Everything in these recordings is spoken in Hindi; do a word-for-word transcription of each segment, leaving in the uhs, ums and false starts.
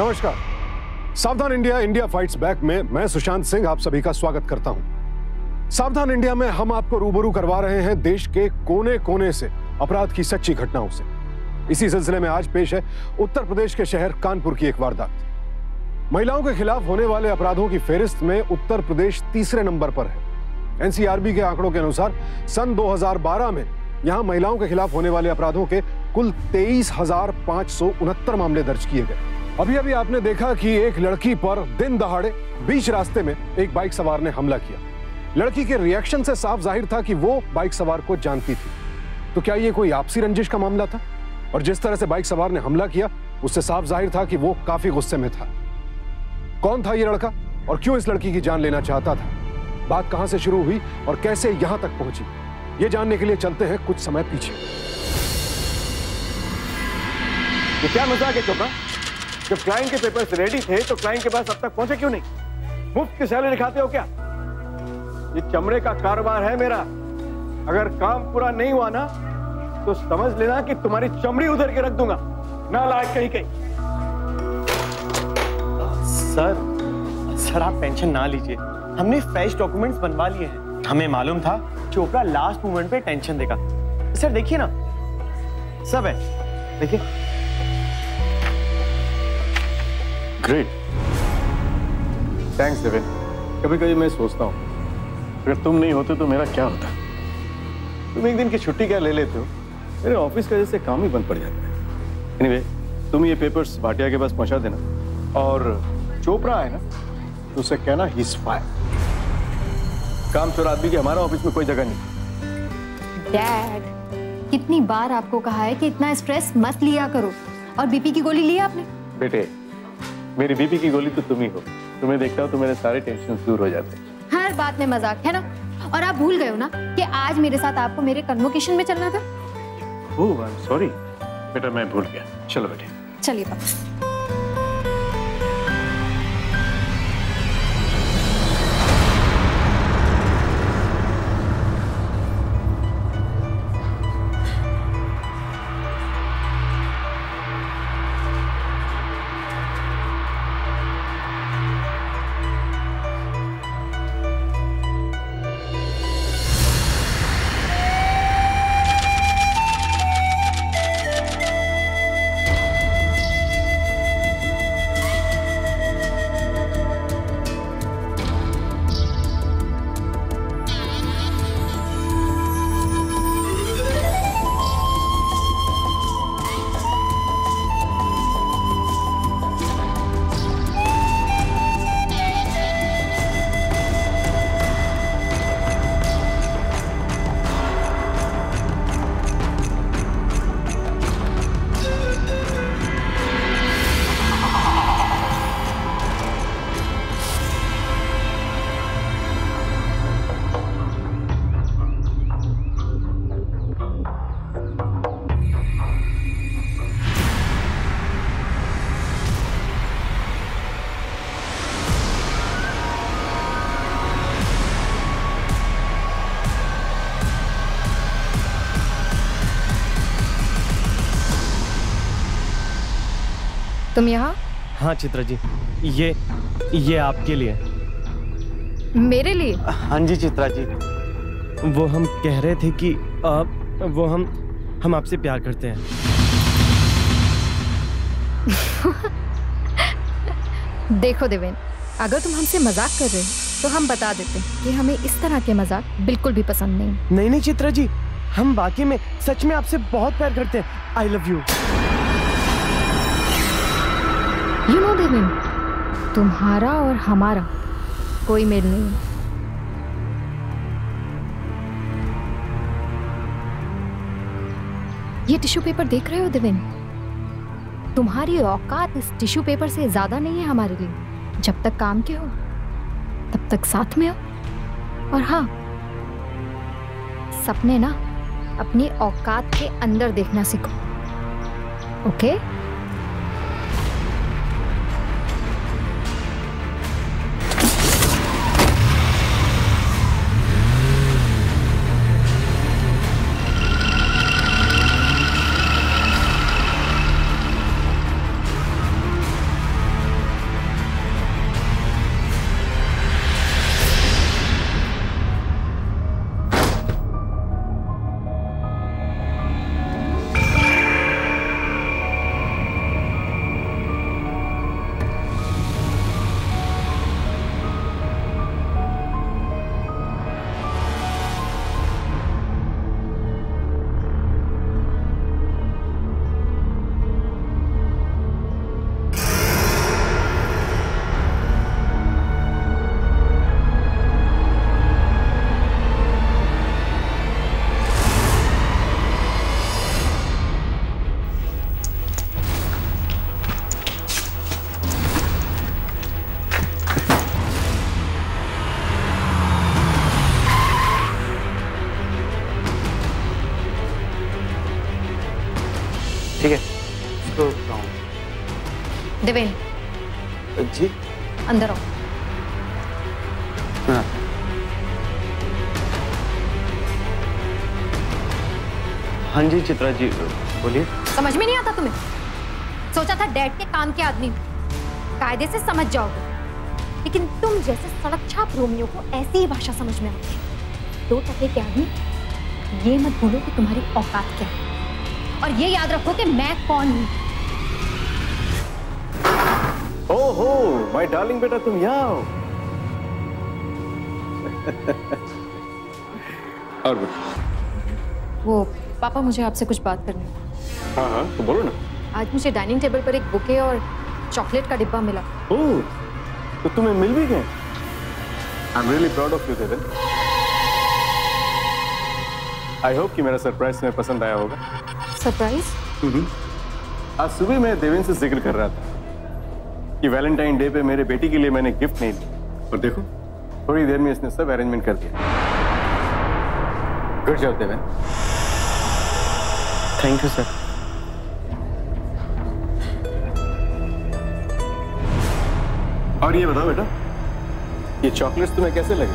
नमस्कार, सावधान इंडिया इंडिया फाइट्स बैक में मैं सुशांत सिंह आप सभी का स्वागत करता हूं। सावधान इंडिया में हम आपको रूबरू करवा रहे हैं देश के कोने कोने से अपराध की सच्ची घटनाओं से। इसी सिलसिले में आज पेश है उत्तर प्रदेश के शहर कानपुर की एक वारदात। महिलाओं के खिलाफ होने वाले अपराधों की फेहरिस्त में उत्तर प्रदेश तीसरे नंबर पर है। एनसीआरबी के आंकड़ों के अनुसार सन दो हजार बारह में यहाँ महिलाओं के खिलाफ होने वाले अपराधों के कुल तेईस हजार पांच सौ उनहत्तर मामले दर्ज किए गए। अभी अभी आपने देखा कि एक लड़की पर दिन दहाड़े बीच रास्ते में एक बाइक सवार ने हमला किया। लड़की के रिएक्शन से साफ जाहिर था कि वो बाइक सवार को जानती थी। तो क्या ये कोई आपसी रंजिश का मामला था? और जिस तरह से बाइक सवार ने हमला किया उससे साफ जाहिर था कि वो काफी गुस्से में था। कौन था ये लड़का और क्यों इस लड़की की जान लेना चाहता था? बात कहां से शुरू हुई और कैसे यहां तक पहुंची, ये जानने के लिए चलते हैं कुछ समय पीछे। ये क्या मजाक है चोपड़ा? जब क्लाइंट के पेपर्स रेडी थे तो क्लाइंट के पास अब तक पहुंचे क्यों नहीं? मुफ्त की सैलरी खाते हो क्या? ये चमड़े का कारोबार है मेरा। अगर काम पूरा नहीं हुआ ना तो समझ लेना कि तुम्हारी चमड़ी उधर के रख दूंगा, ना लायक कहीं कहीं। सर सर आप टेंशन ना लीजिए, हमने फ्रेश डॉक्यूमेंट्स बनवा लिए हैं। हमें मालूम था चोपड़ा लास्ट मोमेंट पे टेंशन देगा। सर देखिए ना, सब है, देखिए। Great, thanks Deven. कभी कभी मैं सोचता हूँ अगर तुम नहीं होते तो मेरा क्या होता। तुम एक दिन की छुट्टी क्या ले लेते हो, मेरे ऑफिस का जैसे काम ही बंद पड़ जाता है। एनीवे, तुम ये पेपर्स भाटिया के पास पहुँचा देना और चोपड़ा है ना तो उसे कहना ही स्पाई। काम चोर आदमी की हमारा ऑफिस में कोई जगह नहीं। डैड, कितनी बार आपको कहा है कि इतना स्ट्रेस मत लिया करो, और बीपी की गोली लिया आपने? बेटे मेरी बीपी की गोली तो तुम ही हो, तुम्हें देखता हूँ तो मेरे सारे टेंशन दूर हो जाते हैं। हर बात में मजाक है ना, और आप भूल गए हो ना कि आज मेरे साथ आपको मेरे कन्वोकेशन में चलना था। ओह आई एम सॉरी बेटा, मैं भूल गया। चलो बेटे, चलिए पापा। तुम यहाँ? हाँ चित्रा जी, ये ये आपके लिए। मेरे लिए? हाँ जी चित्रा जी, वो हम कह रहे थे कि आप वो हम हम आपसे प्यार करते हैं। देखो देवेन, अगर तुम हमसे मजाक कर रहे हो तो हम बता देते हैं कि हमें इस तरह के मजाक बिल्कुल भी पसंद नहीं। नहीं नहीं चित्रा जी, हम वाकई में सच में आपसे बहुत प्यार करते हैं। I love you. You know Devin, तुम्हारा और हमारा कोई मेल नहीं है। ये टिश्यू पेपर देख रहे हो देविन, तुम्हारी औकात इस टिश्यू पेपर से ज्यादा नहीं है हमारे लिए। जब तक काम के हो तब तक साथ में हो, और हाँ, सपने ना अपनी औकात के अंदर देखना सीखो। ओके? देवेंद्र जी अंदर आओ। हाँ। हाँ जी चित्रा जी बोलिए। समझ में नहीं आता तुम्हें? सोचा था डैड के काम के आदमी कायदे से समझ जाओगे, लेकिन तुम जैसे सड़क छाप रोमियों को ऐसी ही भाषा समझ में आती है। दो टके के आदमी, ये मत भूलो कि तुम्हारी औकात क्या है और ये याद रखो कि मैं कौन हूँ। ओहो माय डार्लिंग बेटा तुम यहाँ हो। और बोलो। वो पापा मुझे आपसे कुछ बात करनी है। हाँ हाँ तो बोलो ना। आज मुझे डाइनिंग टेबल पर एक बुके और चॉकलेट का डिब्बा मिला। ओह तो तुम्हें मिल भी गए। I am really proud of you Deven. I hope कि मेरा सरप्राइज तुम्हें पसंद आया होगा। सरप्राइज? आज सुबह मैं देवेन से जिक्र कर रहा था कि वैलेंटाइन डे पे मेरे बेटी के लिए मैंने गिफ्ट नहीं दी, और देखो थोड़ी देर में इसने सब अरेंजमेंट कर दिया। Good job Deven. Thank you sir. और ये बताओ बेटा, ये चॉकलेट्स तुम्हें कैसे लगे?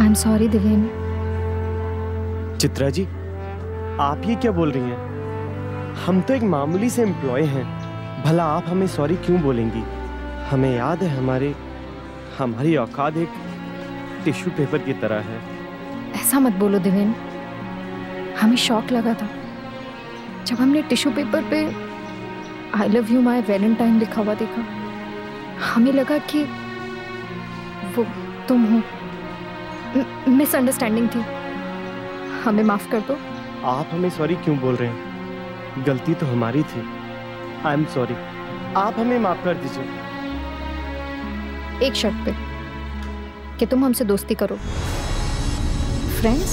I am sorry Divyan. Chitra ji आप ये क्या बोल रही हैं? हम तो एक मामूली से एम्प्लॉय हैं, भला आप हमें सॉरी क्यों बोलेंगी? हमें याद है हमारे हमारी औकात एक टिश्यू पेपर की तरह है। ऐसा मत बोलो दिवेन, हमें शॉक लगा था जब हमने टिश्यू पेपर पे I love you my valentine लिखा हुआ देखा। हमें लगा कि वो तुम हो, मिसअंडरस्टैंडिंग थी। हमें माफ कर दो। आप हमें सॉरी क्यों बोल रहे हैं? गलती तो हमारी थी। आई एम सॉरी, आप हमें माफ कर दीजिए। एक शर्त पे कि तुम हमसे दोस्ती करो। फ्रेंड्स?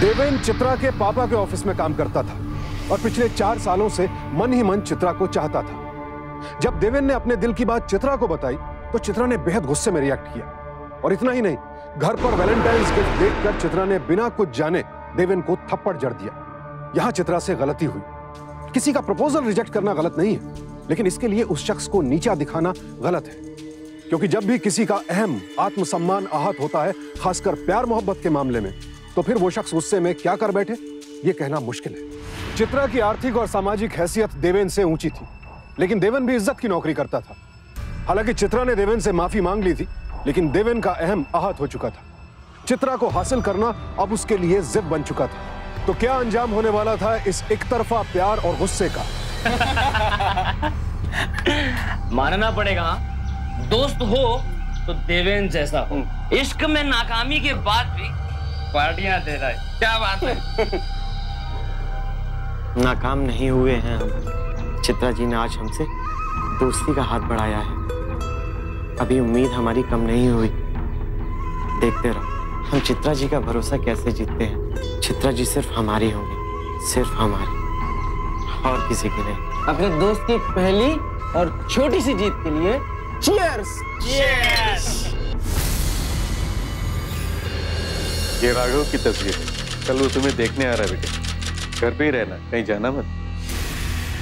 देवेन चित्रा के पापा के ऑफिस में काम करता था और पिछले चार सालों से मन ही मन चित्रा को चाहता था। जब देवेन ने अपने दिल की बात चित्रा को बताई तो चित्रा ने बेहद गुस्से में रिएक्ट किया, और इतना ही नहीं, घर पर वैलेंटाइंस गिफ्ट देखकर चित्रा ने बिना कुछ जाने देवेन को थप्पड़ जड़ दिया। यहां चित्रा से गलती हुई। किसी का प्रपोजल रिजेक्ट करना गलत नहीं है, लेकिन इसके लिए उस शख्स को नीचा दिखाना गलत है, क्योंकि जब भी किसी का अहम आत्मसम्मान आहत होता है, खासकर प्यार मोहब्बत के मामले में, तो फिर वो शख्स गुस्से में क्या कर बैठे ये कहना मुश्किल है। चित्रा की आर्थिक और सामाजिक हैसियत देवेन से ऊंची थी, लेकिन देवेन भी इज्जत की नौकरी करता था। हालांकि चित्रा ने देवेन से माफी मांग ली थी, लेकिन देवेन का अहम आहत हो चुका था। चित्रा को हासिल करना अब उसके लिए जिद बन चुका था। तो क्या अंजाम होने वाला था इस एकतरफा प्यार और गुस्से का? मानना पड़ेगा, दोस्त हो तो देवेन जैसा हो। इश्क में नाकामी के बाद भी पार्टियां दे रहा है, क्या बात है। नाकाम नहीं हुए हैं हम। चित्रा जी ने आज हमसे दोस्ती का हाथ बढ़ाया है। अभी उम्मीद हमारी कम नहीं हुई। देखते रहो हम चित्रा जी का भरोसा कैसे जीतते हैं। चित्रा जी सिर्फ हमारी होंगी, सिर्फ हमारी और किसी के लिए। अपने दोस्त की पहली और छोटी सी जीत के लिए चीयर्स। चीयर्स। ये राघव की तस्वीर है, कल वो तुम्हें देखने आ रहा है। बेटे घर पे ही रहना, कहीं जाना मत।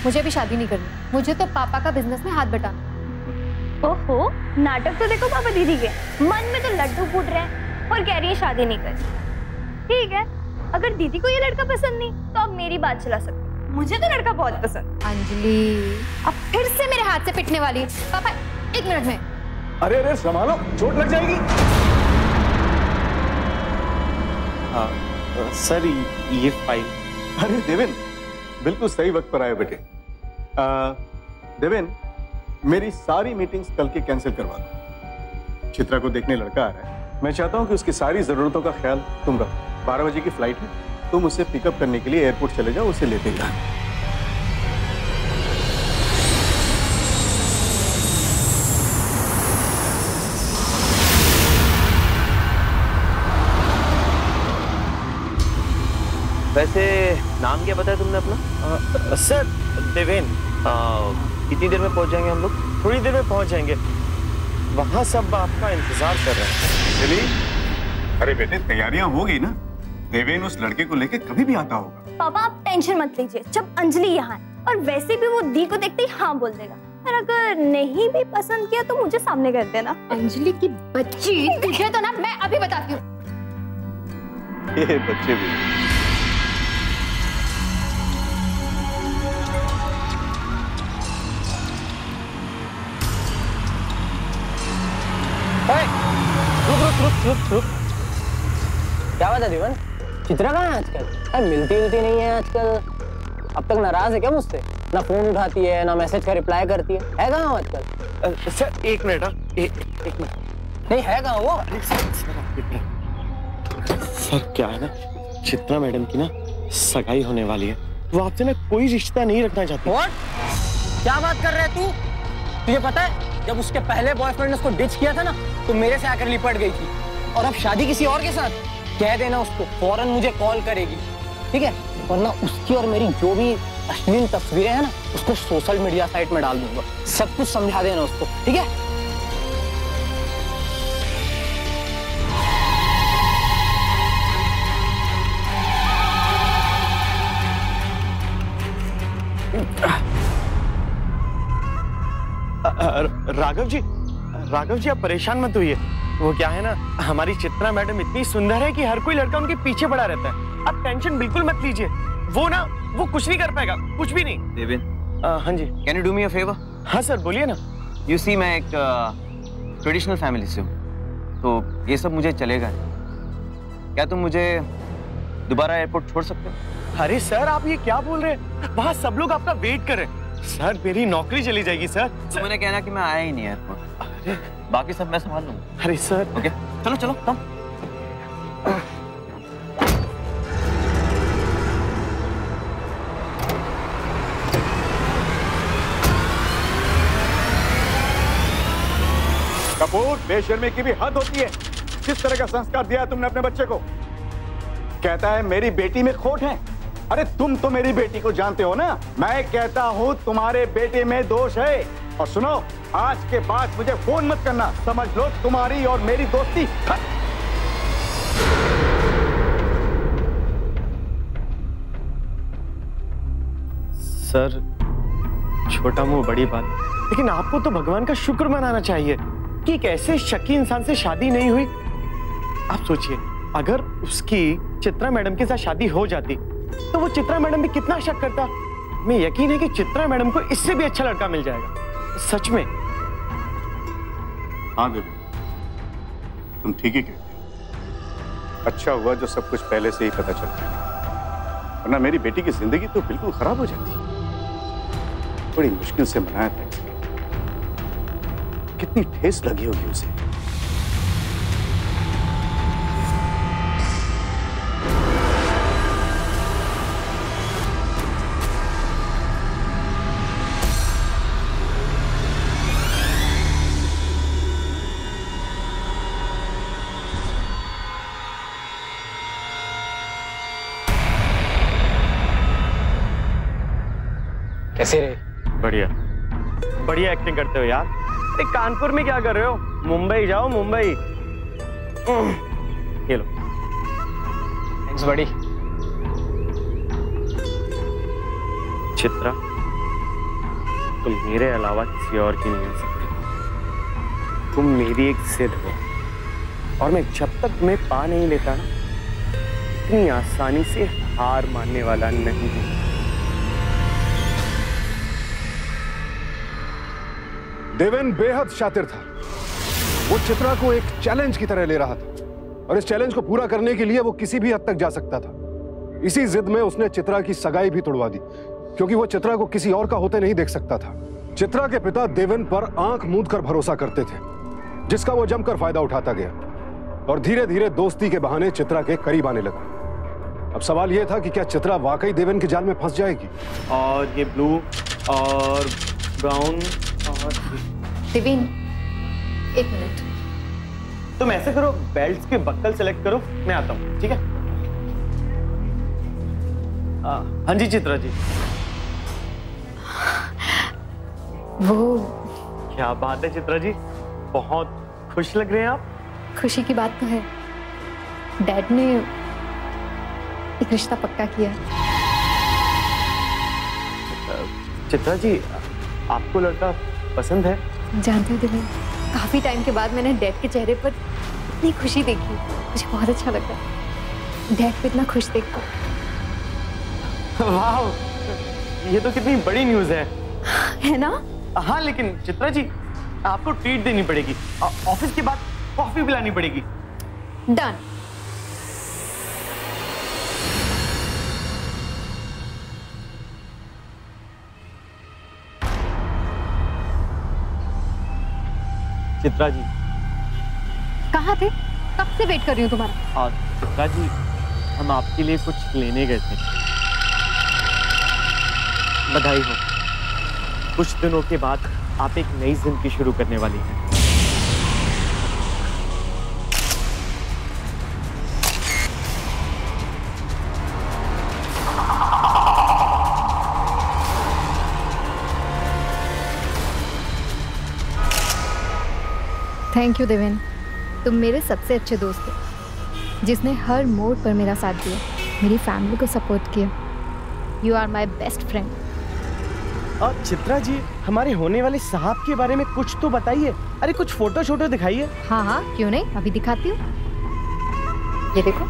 मुझे भी शादी नहीं करनी, मुझे तो पापा का बिजनेस में हाथ बटाना। ओहो नाटक तो देखो पापा दीदी के, मन में तो लड्डू फूट रहे हैं और कह रही है शादी नहीं करनी। ठीक है, अगर दीदी को ये लड़का पसंद नहीं तो आप मेरी बात चला सकते। मुझे तो लड़का बहुत पसंद। अंजलि अब फिर से मेरे हाथ से पिटने वाली। पापा एक मिनट में। अरे अरे संभालो, चोट लग जाएगी। हाँ सर ये फाइल। अरे देवेन बिल्कुल सही वक्त पर आए बेटे। देवेन मेरी सारी मीटिंग्स कल के कैंसिल करवा दो। चित्रा को देखने लड़का आ रहा है, मैं चाहता हूँ कि उसकी सारी जरूरतों का ख्याल तुम रखो। बारह बजे की फ्लाइट है, तुम उसे पिकअप करने के लिए एयरपोर्ट चले जाओ, उसे लेते जाओ। वैसे नाम क्या बताया तुमने अपना? आ, सर देवेन। आ, कितनी देर में पहुंच जाएंगे हम लोग? थोड़ी देर में पहुंच जाएंगे, वहाँ सब आपका इंतजार कर रहे हैं। चलिए। अरे बेटे तैयारियाँ हो गई ना, देवेन उस लड़के को लेके कभी भी आता होगा। पापा आप टेंशन मत लीजिए, जब अंजलि यहाँ है और वैसे भी वो दी को देखते ही हाँ बोल देगा, और अगर नहीं भी पसंद किया तो मुझे सामने कर देना। अंजलि की बच्ची, तुझे तो ना मैं अभी बताती हूँ। ये बच्चे भी रुक रुक, क्या बात है दीवन? चित्रा कहाँ है आजकल? अरे मिलती मिलती नहीं है आजकल। अब तक नाराज है क्या मुझसे? ना फोन उठाती है ना मैसेज का रिप्लाई करती है, है कहाँ आजकल? सर एक मिनट, हाँ एक मिनट, नहीं है कहाँ वो? सर क्या है ना, चित्रा मैडम की ना सगाई होने वाली है, वो आपसे ना कोई रिश्ता नहीं रखना चाहती। क्या बात कर रहे तू? तुझे पता है जब उसके पहले बॉयफ्रेंड ने उसको डिच किया था ना तो मेरे से आकर लिपट गई थी, और अब शादी किसी और के साथ? कह देना उसको फौरन मुझे कॉल करेगी, ठीक है? वरना उसकी और मेरी जो भी अश्लील तस्वीरें हैं ना उसको सोशल मीडिया साइट में डाल दूंगा। सब कुछ समझा देना उसको, ठीक है? राघव जी, राघव जी आप परेशान मत होइए। वो क्या है ना, हमारी चित्रा मैडम इतनी सुंदर है कि हर कोई लड़का उनके पीछे पड़ा रहता है। आप टेंशन बिल्कुल मत लीजिए, वो ना वो कुछ नहीं कर पाएगा, कुछ भी नहीं। देवेन, हाँ जी, can you do me a favour? हाँ सर बोलिए ना। यू सी मैं एक ट्रेडिशनल फैमिली से हूँ, तो ये सब मुझे चलेगा। क्या तुम मुझे दोबारा एयरपोर्ट छोड़ सकते हो? अरे सर आप ये क्या बोल रहे हैं, वहाँ सब लोग आपका वेट कर रहे हैं। सर मेरी नौकरी चली जाएगी सर। मैंने कहना कि मैं आया ही नहीं एयरपोर्ट, बाकी सब मैं संभाल लूंगा। अरे सर ओके, चलो चलो तुम। कपूर बेशर्मी की भी हद होती है। किस तरह का संस्कार दिया है तुमने अपने बच्चे को? कहता है मेरी बेटी में खोट है। अरे तुम तो मेरी बेटी को जानते हो ना, मैं कहता हूँ तुम्हारे बेटे में दोष है। और सुनो, आज के बाद मुझे फोन मत करना, समझ लो तुम्हारी और मेरी दोस्ती खत्म। सर छोटा मुंह बड़ी बात, लेकिन आपको तो भगवान का शुक्र मनाना चाहिए कि एक ऐसे शकी इंसान से शादी नहीं हुई। आप सोचिए अगर उसकी चित्रा मैडम के साथ शादी हो जाती तो वो चित्रा मैडम भी कितना शक करता। मैं यकीन है कि चित्रा मैडम को इससे भी अच्छा लड़का मिल जाएगा, सच में। हाँ बेबी तुम ठीक ही कहते हो, अच्छा हुआ जो सब कुछ पहले से ही पता चल गया, वरना मेरी बेटी की जिंदगी तो बिल्कुल खराब हो जाती। बड़ी मुश्किल से मनाया था इसलिए, कितनी ठेस लगी होगी उसे। कैसे रहे? बढ़िया बढ़िया एक्टिंग करते हो यार। अरे कानपुर में क्या कर रहे हो, मुंबई जाओ मुंबई। ये लो। थैंक्स बड़ी। चित्रा तुम मेरे अलावा किसी और की नहीं हो सकती, तुम मेरी एक जिद हो, और मैं जब तक मैं पा नहीं लेता ना इतनी आसानी से हार मानने वाला नहीं हूँ। देवेन बेहद शातिर था, वो चित्रा को एक चैलेंज की तरह ले रहा था, और इस चैलेंज को पूरा करने के लिए वो किसी भी हद तक जा सकता था। इसी जिद में उसने चित्रा की सगाई भी तोड़वा दी, क्योंकि वो चित्रा को किसी और का होते नहीं देख सकता था। चित्रा के पिता देवेन पर आंख मूंद कर भरोसा करते थे, जिसका वो जमकर फायदा उठाता गया, और धीरे धीरे दोस्ती के बहाने चित्रा के करीब आने लगा। अब सवाल यह था कि क्या चित्रा वाकई देवेन के जाल में फंस जाएगी? और ये ब्लू और ब्राउन। देवेन एक मिनट, तुम ऐसे करो बेल्ट्स के बक्कल सेलेक्ट करो, मैं आता हूँ, ठीक है? हाँ जी चित्रा जी। वो। क्या बात है चित्रा जी, बहुत खुश लग रहे हैं आप। खुशी की बात तो है, डैड ने एक रिश्ता पक्का किया। चित्रा जी, आपको लड़का पसंद है? जानते हो दिव्या, काफी टाइम के बाद मैंने डैड के चेहरे पर इतनी खुशी देखी, मुझे बहुत अच्छा लगा। डैड पे इतना खुश देखो। वाह, ये तो कितनी बड़ी न्यूज है, है ना? हाँ, लेकिन चित्रा जी आपको ट्रीट देनी पड़ेगी, ऑफिस के बाद कॉफी पिलानी पड़ेगी। डन। चित्रा जी, कहाँ थे? कब से वेट कर रही हूँ तुम्हारा। और चित्रा जी, हम आपके लिए कुछ लेने गए थे। बधाई हो, कुछ दिनों के बाद आप एक नई जिंदगी शुरू करने वाली हैं। थैंक यू देवेन, तुम मेरे सबसे अच्छे दोस्त हो, जिसने हर मोड़ पर मेरा साथ दिया, मेरी फैमिली को सपोर्ट किया। You are my best friend. और चित्रा जी, हमारे होने वाले साहब के बारे में कुछ तो बताइए। अरे कुछ फोटो शोटो दिखाइए। हाँ हाँ, क्यों नहीं, अभी दिखाती हूँ। ये देखो,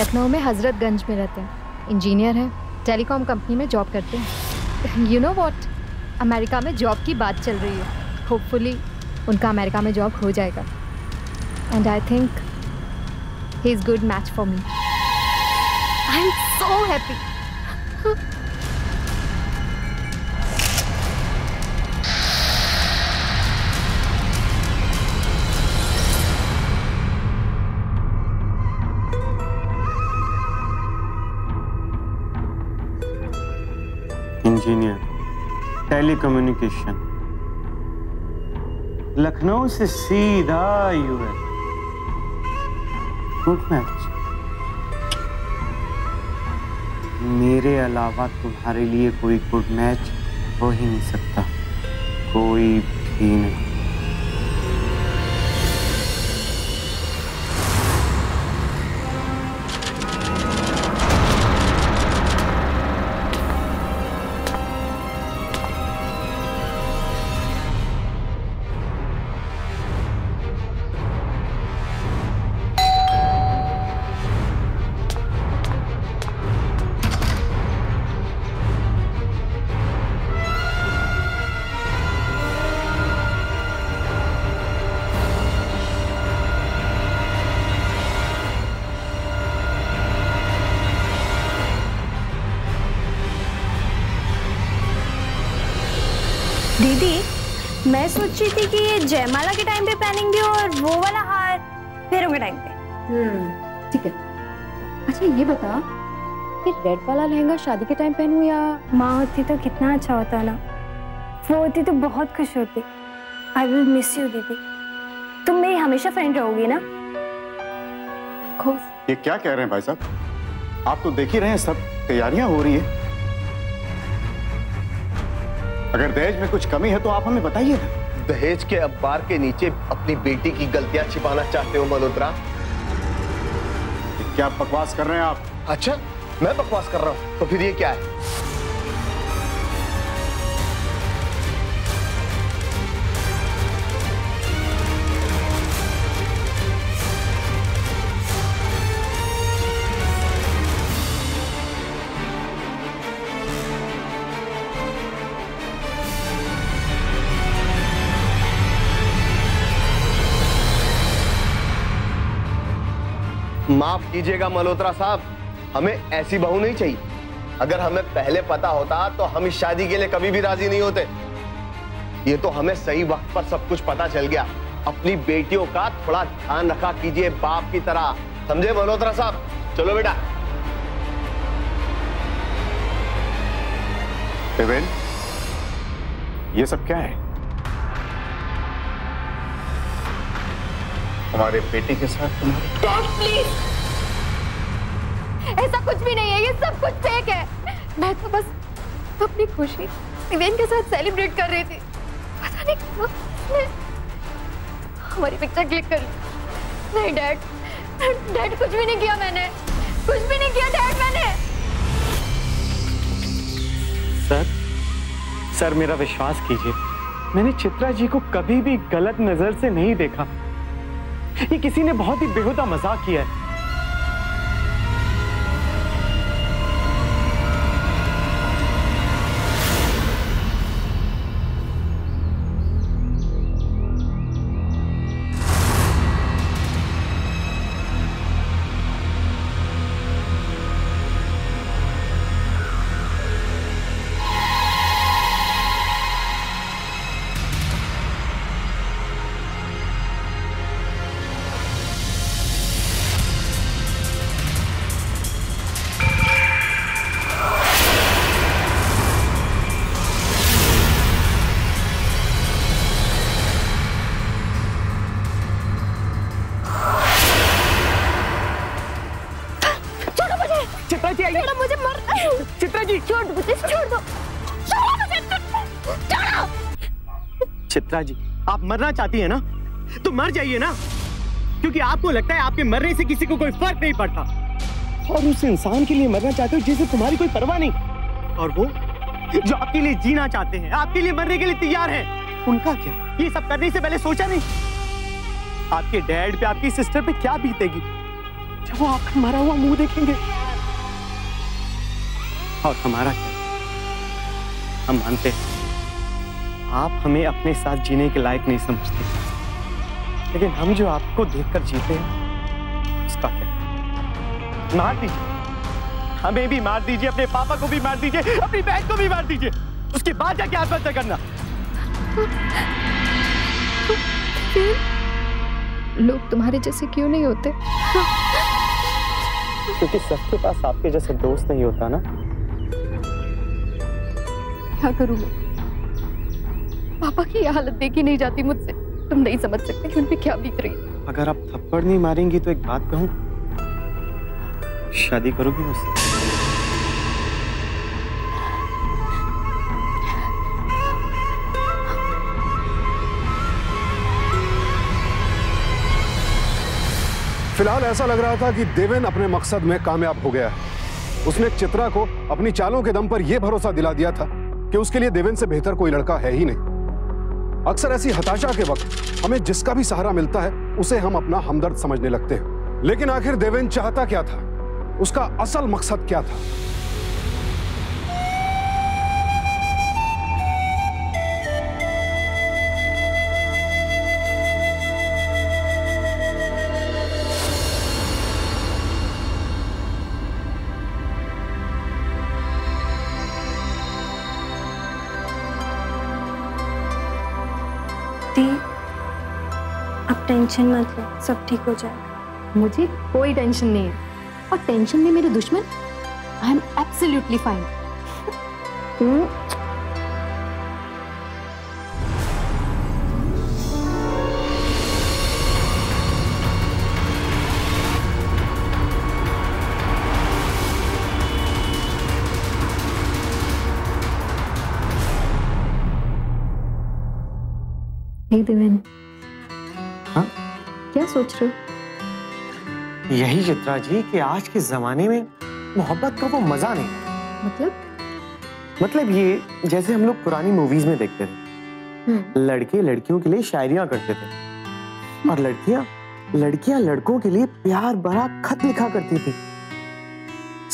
लखनऊ में हजरतगंज में रहते हैं, इंजीनियर हैं, टेलीकॉम कंपनी में जॉब करते हैं। यू नो व्हाट, अमेरिका में जॉब की बात चल रही है, होपफुली उनका अमेरिका में जॉब हो जाएगा। And I think he is good match for me. I'm so happy. Engineer, telecommunication, Lucknow से सीधा यूएस। Good match. मेरे अलावा तुम्हारे लिए कोई गुड मैच हो ही नहीं सकता, कोई भी नहीं। दीदी, मैं सोच रही थी कि ये जयमाला के टाइम पे पहनेंगे और वो वाला हार फेरों के टाइम पे। हम्म, ठीक है। अच्छा ये बता कि रेड वाला लहंगा शादी के टाइम पहनूं या? माँ होती तो कितना अच्छा होता ना, वो होती तो बहुत खुश होती। आई विल मिस यू दीदी, तुम मेरी हमेशा फ्रेंड रहोगी ना? Of course. ये क्या कह रहे हैं भाई साहब, आप तो देख ही रहे हैं सब तैयारियां हो रही है। अगर दहेज में कुछ कमी है तो आप हमें बताइए। दहेज के अखबार के नीचे अपनी बेटी की गलतियां छिपाना चाहते हो मल्होत्रा? क्या बकवास कर रहे हैं आप? अच्छा, मैं बकवास कर रहा हूँ तो फिर ये क्या है? माफ कीजिएगा मल्होत्रा साहब, हमें ऐसी बहू नहीं चाहिए। अगर हमें पहले पता होता तो हम इस शादी के लिए कभी भी राजी नहीं होते। ये तो हमें सही वक्त पर सब कुछ पता चल गया। अपनी बेटियों का थोड़ा ध्यान रखा कीजिए बाप की तरह, समझे मल्होत्रा साहब? चलो बेटा। देवेन, ये सब क्या है? हमारे बेटी के साथ तुम्हारे? डैड प्लीज, ऐसा कुछ भी नहीं है, ये सब कुछ फेक है। मैं तो बस अपनी खुशी दिवेन के साथ सेलिब्रेट कर रही थी, पता नहीं क्यों उसने हमारी पिक्चर क्लिक कर ली। नहीं डैड, डैड कुछ भी नहीं किया मैंने, कुछ भी नहीं किया डैड मैंने। सर, सर मेरा विश्वास कीजिए, मैंने चित्रा जी को कभी भी गलत नजर से नहीं देखा। ये किसी ने बहुत ही बेहुदा मजाक किया है। चित्रा जी, आप मरना चाहती है ना, तो मर जाइए ना, क्योंकि आपको लगता है आपके मरने से किसी को कोई फर्क नहीं पड़ता। और उस इंसान के लिए मरना चाहते हो जिसे तुम्हारी कोई परवाह नहीं, और वो जो आपके लिए जीना चाहते हैं, आपके लिए मरने के लिए तैयार हैं, उनका क्या? ये सब करने से पहले सोचा नहीं? आपके डैड पे, आपकी सिस्टर पे क्या बीतेगी जब वो आपका मरा हुआ मुंह देखेंगे? और हमारा क्या? हम मानते हैं आप हमें अपने साथ जीने के लायक नहीं समझते, लेकिन हम जो आपको देखकर जीते हैं उसका क्या? मार दीजिए हमें भी, मार दीजिए अपने पापा को भी, मार दीजिए अपनी बहन को भी, मार दीजिए, उसके बाद जाके आत्महत्या करना। लोग तुम्हारे जैसे क्यों नहीं होते? क्योंकि सबके पास आपके जैसे दोस्त नहीं होता ना। क्या करूं मैं? पापा की यह हालत देखी नहीं जाती मुझसे। तुम नहीं समझ सकते कि उन पे क्या बीत रही। अगर आप थप्पड़ नहीं मारेंगी तो एक बात कहूं, शादी करोगी मुझसे? फिलहाल ऐसा लग रहा था कि देवेन अपने मकसद में कामयाब हो गया है। उसने चित्रा को अपनी चालों के दम पर यह भरोसा दिला दिया था कि उसके लिए देवेन से बेहतर कोई लड़का है ही नहीं। अक्सर ऐसी हताशा के वक्त हमें जिसका भी सहारा मिलता है उसे हम अपना हमदर्द समझने लगते हैं। लेकिन आखिर देवेन चाहता क्या था? उसका असल मकसद क्या था? टेंशन मत लो, सब ठीक हो जाएगा। मुझे कोई टेंशन नहीं है, और टेंशन में मेरे दुश्मन? I am absolutely fine. Hey Deven, हाँ? क्या सोच रहे हो? यही चित्रा जी कि आज के जमाने में मोहब्बत का वो मजा नहीं। मतलब? मतलब ये जैसे हम लोग पुरानी मूवीज में देखते थे, लड़के लड़कियों के लिए शायरियां करते थे और लड़कियां लड़कियां लड़कों के लिए प्यार भरा खत लिखा करती थी।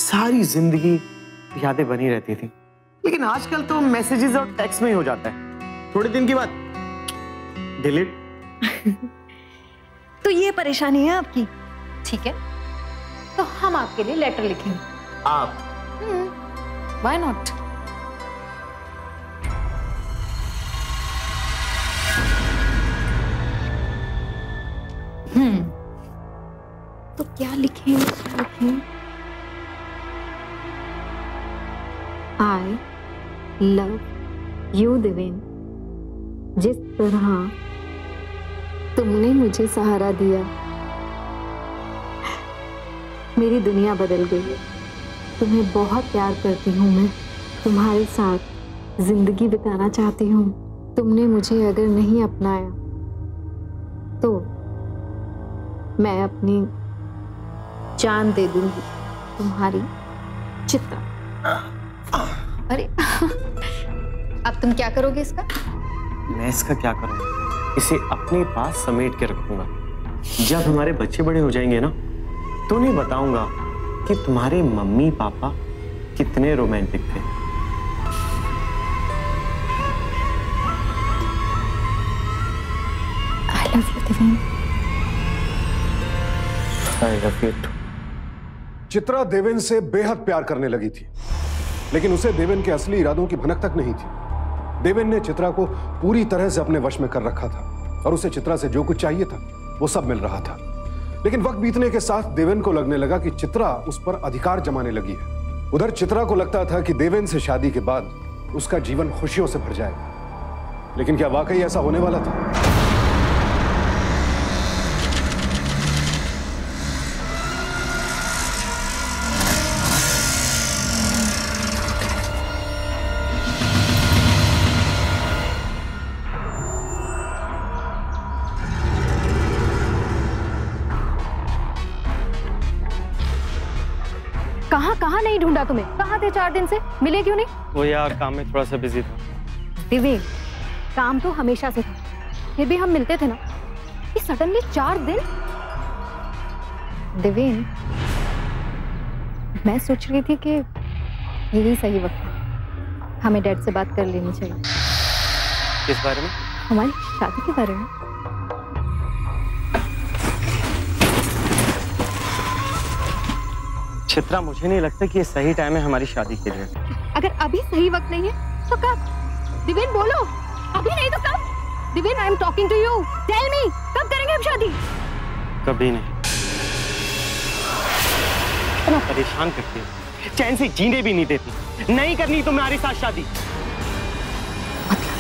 सारी जिंदगी यादें बनी रहती थी। लेकिन आजकल तो मैसेजेस और टेक्स्ट में ही हो जाता है, थोड़े दिन के बाद डिलीट। तो ये परेशानी है आपकी, ठीक है, तो हम आपके लिए लेटर लिखेंगे। आप? हम्म, व्हाई नॉट? हम्म, तो क्या लिखें? लिखें आई लव यू देवेन, जिस तरह तुमने मुझे सहारा दिया मेरी दुनिया बदल गई। तुम्हें बहुत प्यार करती हूँ मैं, तुम्हारे साथ जिंदगी बिताना चाहती हूँ। तुमने मुझे अगर नहीं अपनाया तो मैं अपनी जान दे दूंगी तुम्हारी चिता। अरे अब तुम क्या करोगे इसका? मैं इसका क्या करूँगा, इसे अपने पास समेट के रखूंगा। जब हमारे बच्चे बड़े हो जाएंगे ना तो उन्हें बताऊंगा कि तुम्हारे मम्मी पापा कितने रोमांटिक थे। I love you, Divine. I love you too. Chitra Deven से बेहद प्यार करने लगी थी, लेकिन उसे देवेन के असली इरादों की भनक तक नहीं थी। देवेन ने चित्रा को पूरी तरह से अपने वश में कर रखा था और उसे चित्रा से जो कुछ चाहिए था वो सब मिल रहा था। लेकिन वक्त बीतने के साथ देवेन को लगने लगा कि चित्रा उस पर अधिकार जमाने लगी है। उधर चित्रा को लगता था कि देवेन से शादी के बाद उसका जीवन खुशियों से भर जाएगा, लेकिन क्या वाकई ऐसा होने वाला था? कहाँ नहीं ढूंढा तुम्हें? कहाँ थे चार दिन से? मिले क्यों नहीं? वो यार काम में थोड़ा सा बिजी था। दिव्य, काम तो हमेशा से था, फिर भी हम मिलते थे ना। ये सडनली चार दिन? दिव्य, मैं सोच रही थी कि यही सही वक्त है, हमें डैड से बात कर लेनी चाहिए। किस बारे में? हमारी शादी के बारे में। चित्रा, मुझे नहीं लगता कि ये सही टाइम है हमारी शादी के लिए। अगर अभी सही वक्त नहीं है तो कब? दिवेन बोलो, अभी नहीं तो कब? Diven, I am talking to you, tell me, कब करेंगे हम शादी? कभी नहीं। इतना परेशान करती है, चैन से जीने भी नहीं देती। नहीं करनी तुम्हारे साथ शादी। मतलब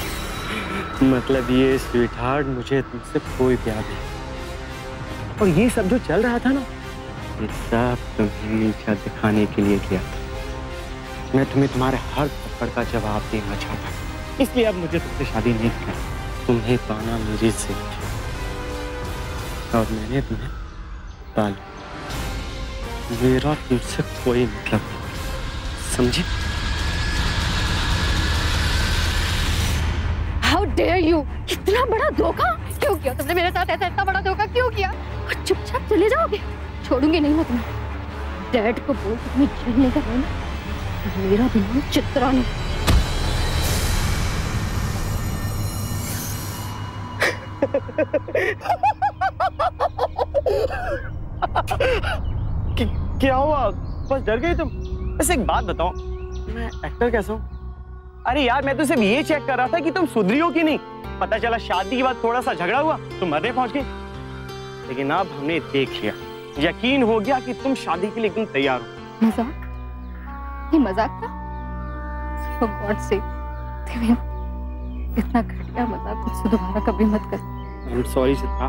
मतलब ये स्वीटहार्ट, मुझे तुमसे कोई प्यार नहीं। और ये सब जो चल रहा था ना, ये सब तुम्हें नीचा दिखाने के लिए किया था। मैं तुम्हें तुम्हारे हर थप्पड़ का जवाब देना चाहता था, इसलिए अब मुझे तुमसे शादी नहीं करनी। तुम्हें पाना मेरी जिद है और मैंने तुम्हें पाला। मेरा तुमसे कोई मतलब नहीं, समझे? How dare you! इतना बड़ा धोखा क्यों किया तुमने मेरे साथ? ऐसा इतना बड़ा धोखा क्यों किया? चुपचाप चले जाओगे? छोड़ूंगी नहीं मैं तुम्हें। डैड को बोल तुम्हें झेलने का है ना, मेरा भी नाम चित्रा नहीं। कि, क्या हुआ? बस डर गई तुम? बस एक बात बताओ, मैं एक्टर कैसा हूँ? अरे यार, मैं तो सिर्फ ये चेक कर रहा था कि तुम सुधरी हो कि नहीं। पता चला शादी के बाद थोड़ा सा झगड़ा हुआ, तुम मरने पहुंच गई। लेकिन अब हमने देख लिया, यकीन हो गया कि तुम शादी के लिए एकदम तैयार हो। मजाक? ये मजाक था? For God sake, देवेन, इतना घटिया मजाक मुझसे दोबारा कभी मत कर। I'm sorry चित्रा,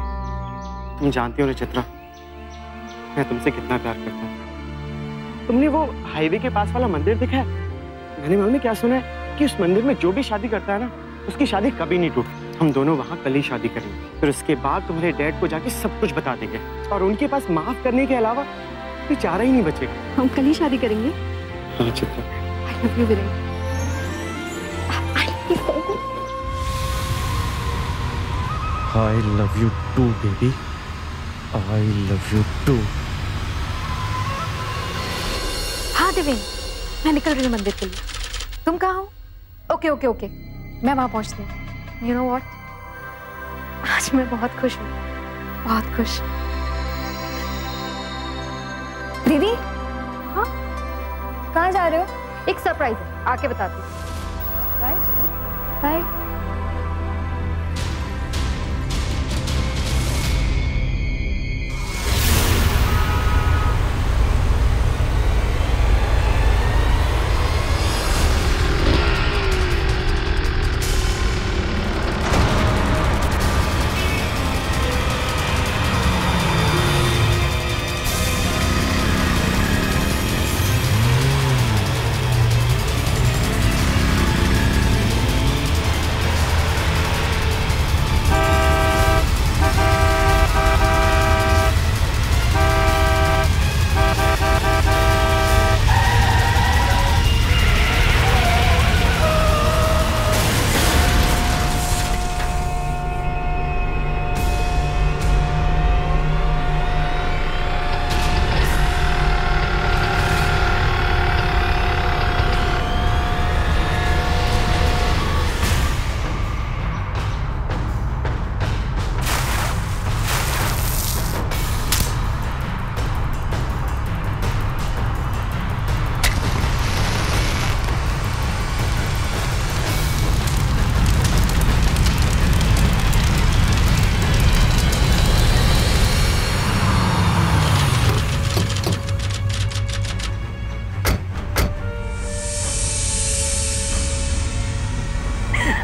तुम जानती हो ना चित्रा, मैं तुमसे कितना प्यार करता हूँ। तुमने वो हाईवे के पास वाला मंदिर देखा है? मैंने मालूम है क्या सुना है कि उस मंदिर में जो भी शादी करता है ना, उसकी शादी कभी नहीं टूटती। हम दोनों वहाँ कल ही शादी करेंगे, फिर उसके बाद तुम्हारे डैड को जाके सब कुछ बता देंगे और उनके पास माफ करने के अलावा कोई चारा ही नहीं बचेगा। हम कल ही शादी करेंगे? हाँ Chitra. I love you Viren. I love you too baby. I love you too। हाँ देवेन, मैं निकल रही हूँ मंदिर के लिए। तुम कहाँ हो? ओके ओके ओके, मैं वहाँ पहुँचती हूँ। You know what? आज मैं बहुत खुश हूँ, बहुत खुश। दीदी, हाँ? कहाँ जा रहे हो? एक सरप्राइज है, आके बताती हूँ। Bye bye.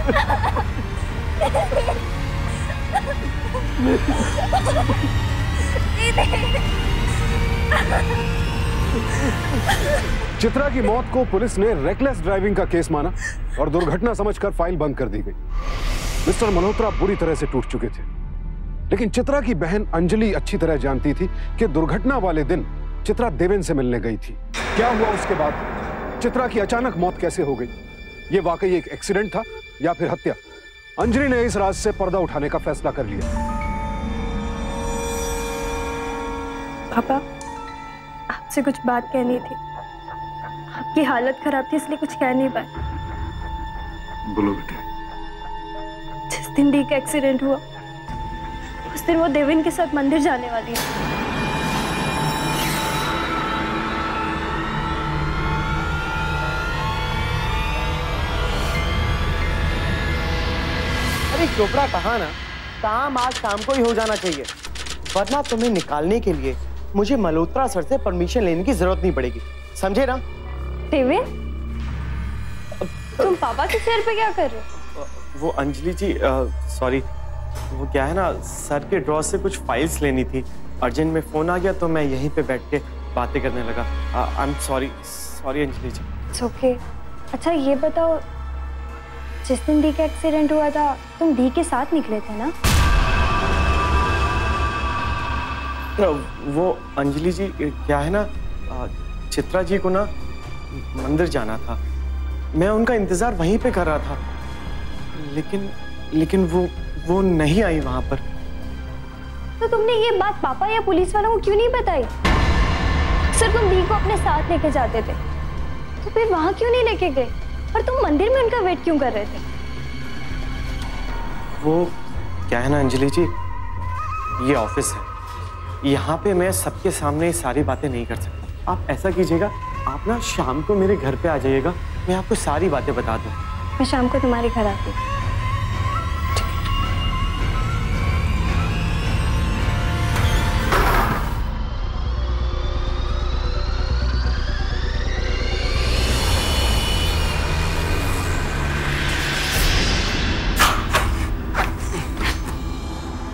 चित्रा की मौत को पुलिस ने रेकलेस ड्राइविंग का केस माना और दुर्घटना समझकर फाइल बंद कर दी गई। मिस्टर मल्होत्रा बुरी तरह से टूट चुके थे, लेकिन चित्रा की बहन अंजलि अच्छी तरह जानती थी कि दुर्घटना वाले दिन चित्रा देवेंद्र से मिलने गई थी। क्या हुआ उसके बाद, चित्रा की अचानक मौत कैसे हो गई? ये वाकई एक एक्सीडेंट था या फिर हत्या? अंजलि ने इस राज से पर्दा उठाने का फैसला कर लिया। पापा, आपसे कुछ बात कहनी थी। आपकी हालत खराब थी इसलिए कुछ कह नहीं पाए। बोलो बेटे। जिस दिन दी का एक्सीडेंट हुआ उस दिन वो देवेंद्र के साथ मंदिर जाने वाली थी। चोपड़ा कहा ना, काम आज शाम को ही हो जाना चाहिए, वरना तुम्हें निकालने के लिए मुझे मल्होत्रा सर से परमिशन लेने की जरूरत नहीं पड़ेगी, समझे ना? देवे, तुम पापा के सिर पे क्या कर रहे हो? वो अंजलि जी, सॉरी, वो क्या है ना, सर के ड्रॉ से कुछ फाइल्स लेनी थी, अर्जेंट में फोन आ गया तो मैं यहीं पे बैठ के बातें करने लगा। I am sorry sorry Anjali ji. It's okay. अच्छा ये बताओ, जिस दिन दी का एक्सीडेंट हुआ था तुम दी के साथ निकले थे ना? वो अंजलि जी क्या है ना, चित्रा जी को ना मंदिर जाना था, मैं उनका इंतजार वहीं पे कर रहा था, लेकिन लेकिन वो वो नहीं आई वहां पर। तो तुमने ये बात पापा या पुलिस वालों को क्यों नहीं बताई? सर तुम दी को अपने साथ लेके जाते थे तो फिर वहां क्यों नहीं लेके गए और तुम मंदिर में उनका वेट क्यों कर रहे थे? वो क्या है ना अंजलि जी, ये ऑफिस है, यहाँ पे मैं सबके सामने सारी बातें नहीं कर सकता। आप ऐसा कीजिएगा, आप ना शाम को मेरे घर पे आ जाइएगा, मैं आपको सारी बातें बता दूँ। मैं शाम को तुम्हारे घर आती हूँ।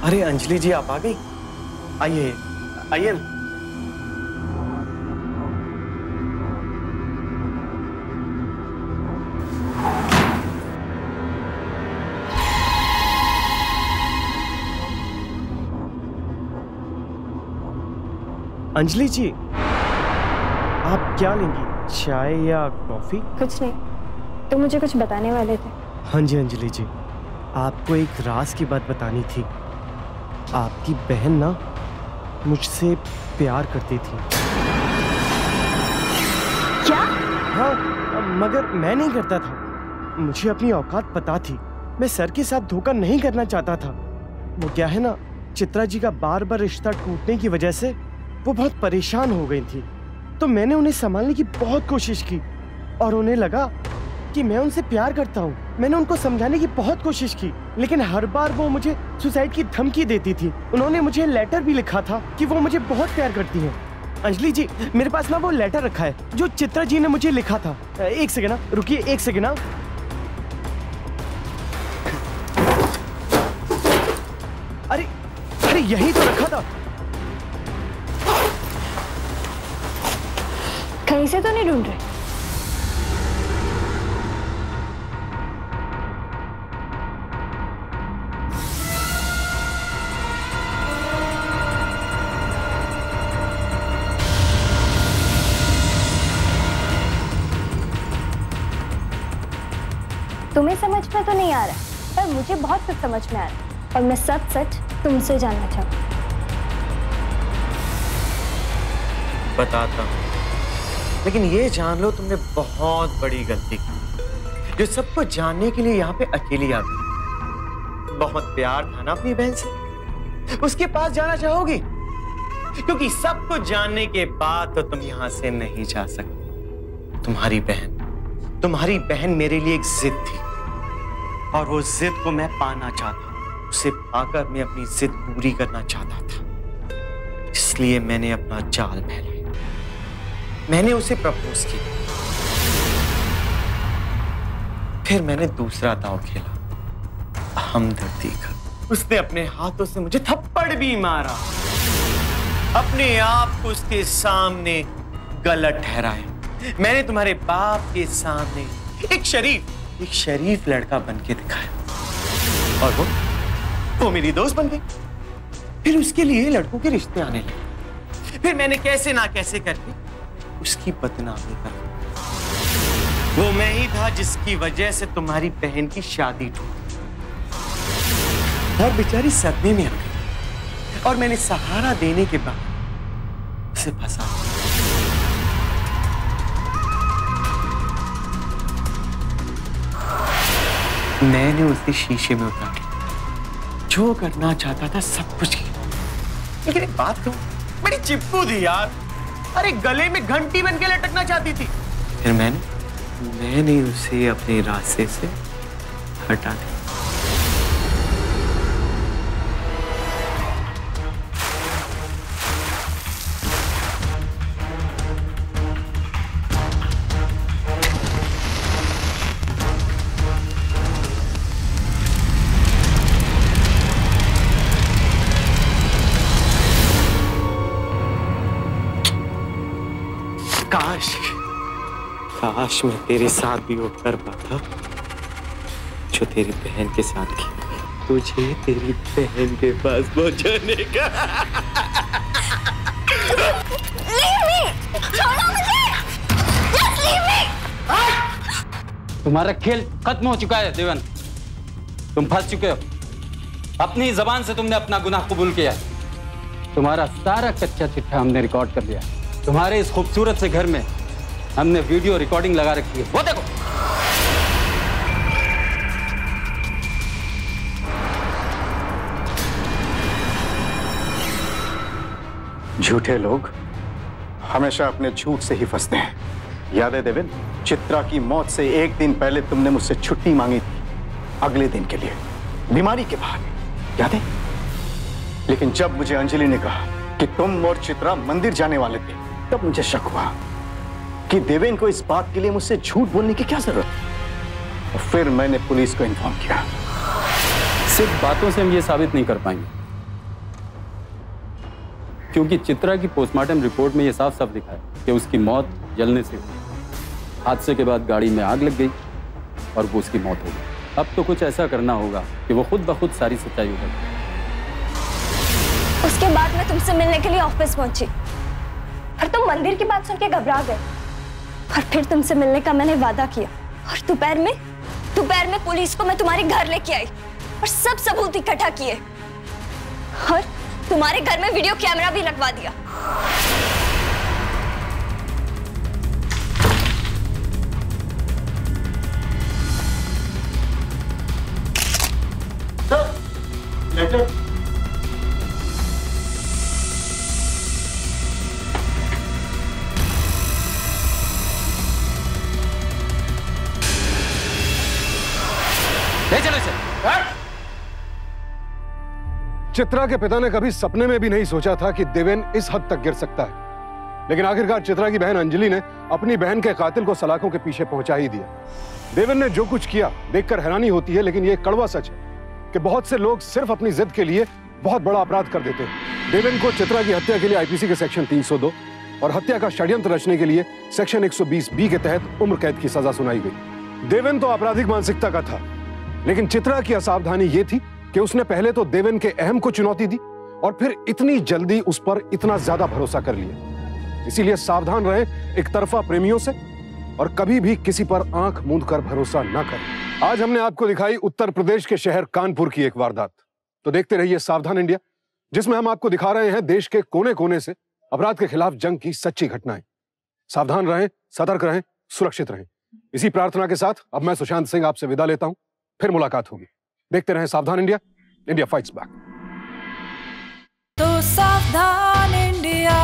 अरे अंजलि जी आप आ गई, आइए आइए। अंजलि जी आप क्या लेंगी, चाय या कॉफी? कुछ नहीं, तुम तो मुझे कुछ बताने वाले थे। हाँ जी अंजलि जी, आपको एक राज की बात बतानी थी। आपकी बहन ना मुझसे प्यार करती थी। क्या? हाँ, मगर मैं नहीं करता था, मुझे अपनी औकात पता थी, मैं सर के साथ धोखा नहीं करना चाहता था। वो क्या है ना, चित्रा जी का बार बार रिश्ता टूटने की वजह से वो बहुत परेशान हो गई थी, तो मैंने उन्हें संभालने की बहुत कोशिश की और उन्हें लगा कि मैं उनसे प्यार करता हूँ। मैंने उनको समझाने की बहुत कोशिश की, लेकिन हर बार वो मुझे सुसाइड की धमकी देती थी। उन्होंने मुझे लेटर भी लिखा था कि वो मुझे बहुत प्यार करती हैं। अंजलि जी मेरे पास ना वो लेटर रखा है जो चित्रा जी ने मुझे लिखा था। एक सेकंड ना, रुकिए एक सेकंड ना। अरे अरे यही तो रखा था, कहीं से तो नहीं ढूंढ रहे? तुम्हें समझ में तो नहीं आ रहा, पर मुझे बहुत कुछ समझ में आ रहा है और मैं सब सच तुमसे जानना चाहती हूँ। बताता हूँ, लेकिन ये जान लो तुमने बहुत बड़ी गलती की जो सबको जानने के लिए यहाँ पे अकेली आ गई। बहुत प्यार था ना अपनी बहन से, उसके पास जाना चाहोगी, क्योंकि सब कुछ जानने के बाद तो तुम यहाँ से नहीं जा सकती। तुम्हारी बहन तुम्हारी बहन मेरे लिए एक जिद थी और वो जिद को मैं पाना चाहता हूँ, उसे पाकर मैं अपनी जिद पूरी करना चाहता था, इसलिए मैंने अपना जाल फैलाया, मैंने उसे प्रपोज किया, फिर मैंने दूसरा दांव खेला। हमदर्दी का। उसने अपने हाथों से मुझे थप्पड़ भी मारा, अपने आप को उसके सामने गलत ठहराया। मैंने तुम्हारे बाप के सामने एक शरीफ एक शरीफ लड़का बनके दिखाया और वो वो मेरी दोस्त बन गई। फिर उसके लिए लड़कों के रिश्ते आने लगे। फिर मैंने कैसे ना कैसे करके उसकी बदनामी कर, वो मैं ही था जिसकी वजह से तुम्हारी बहन की शादी टूटी और बेचारी सदमे में आ गई। और मैंने सहारा देने के बाद उसे फंसा। मैंने उसे शीशे में उतार दिया, जो करना चाहता था सब कुछ किया। लेकिन एक बात कहूं, बड़ी चिपकू थी यार। अरे गले में घंटी बनके लटकना चाहती थी। फिर मैंने मैंने उसे अपने रास्ते से हटा दिया। काश काश मैं तेरे साथ भी वो कर पाता जो तेरी बहन के साथ किया। तुझे तेरी बहन के पास पहुंचाने का। Leave me! छोड़ो मुझे! Just leave me! तुम्हारा खेल खत्म हो चुका है देवन। तुम फंस चुके हो। अपनी जबान से तुमने अपना गुनाह कबूल किया। तुम्हारा सारा कच्चा चिट्ठा हमने रिकॉर्ड कर लिया। तुम्हारे इस खूबसूरत से घर में हमने वीडियो रिकॉर्डिंग लगा रखी है, वो देखो। झूठे लोग हमेशा अपने झूठ से ही फंसते हैं। याद है देवेन, चित्रा की मौत से एक दिन पहले तुमने मुझसे छुट्टी मांगी थी अगले दिन के लिए, बीमारी के बाद, याद है? लेकिन जब मुझे अंजलि ने कहा कि तुम और चित्रा मंदिर जाने वाले थे, तब मुझे शक हुआ कि देवेन को इस बात के लिए मुझसे झूठ बोलने की क्या जरूरत है। और फिर मैंने पुलिस को इन्फॉर्म किया। सिर्फ बातों से हम ये साबित नहीं कर पाएंगे, क्योंकि चित्रा की पोस्टमार्टम रिपोर्ट में ये साफ साफ लिखा है कि उसकी मौत जलने से हुई। हादसे के बाद गाड़ी में आग लग गई और वो उसकी मौत हो गई। अब तो कुछ ऐसा करना होगा कि वो खुद ब खुद सारी सच्चाई उगल। उसके बाद मैं तुमसे मिलने के लिए ऑफिस पहुंची और तुम मंदिर की बात सुन के घबरा गए। और फिर तुमसे मिलने का मैंने वादा किया और दोपहर में दोपहर में पुलिस को मैं तुम्हारे घर लेके आई और सब सबूत इकट्ठा किए और तुम्हारे घर में वीडियो कैमरा भी लगवा दिया। तो, चित्रा के पिता ने कभी सपने में भी नहीं सोचा था कि देवेन इस हद तक गिर सकता है। लेकिन आखिरकार चित्रा की बहन अंजलि ने अपनी बहन के कातिल को सलाखों के पीछे पहुंचा ही दिया। देवेन ने जो कुछ किया देखकर हैरानी होती है, लेकिन यह कड़वा सच है कि बहुत से लोग सिर्फ अपनी जिद के लिए बहुत बड़ा अपराध कर देते हैं। देवेन को चित्रा की हत्या के लिए आईपीसी के सेक्शन तीन सौ दो और हत्या का षड्यंत्र रचने के लिए सेक्शन एक सौ बीस बी के तहत उम्र कैद की सजा सुनाई गई। देवेन तो आपराधिक मानसिकता का था, लेकिन चित्रा की असावधानी ये थी कि उसने पहले तो देवेन के अहम को चुनौती दी और फिर इतनी जल्दी उस पर इतना ज्यादा भरोसा कर लिया। इसीलिए सावधान रहें एक तरफा प्रेमियों से और कभी भी किसी पर आंख मूंद कर भरोसा ना करें। आज हमने आपको दिखाई उत्तर प्रदेश के शहर कानपुर की एक वारदात। तो देखते रहिए सावधान इंडिया, जिसमें हम आपको दिखा रहे हैं देश के कोने कोने से अपराध के खिलाफ जंग की सच्ची घटनाएं। सावधान रहें, सतर्क रहें, सुरक्षित रहें। इसी प्रार्थना के साथ अब मैं सुशांत सिंह आपसे विदा लेता हूं। फिर मुलाकात होगी। देखते रहें सावधान इंडिया। India fights back. तो सावधान इंडिया।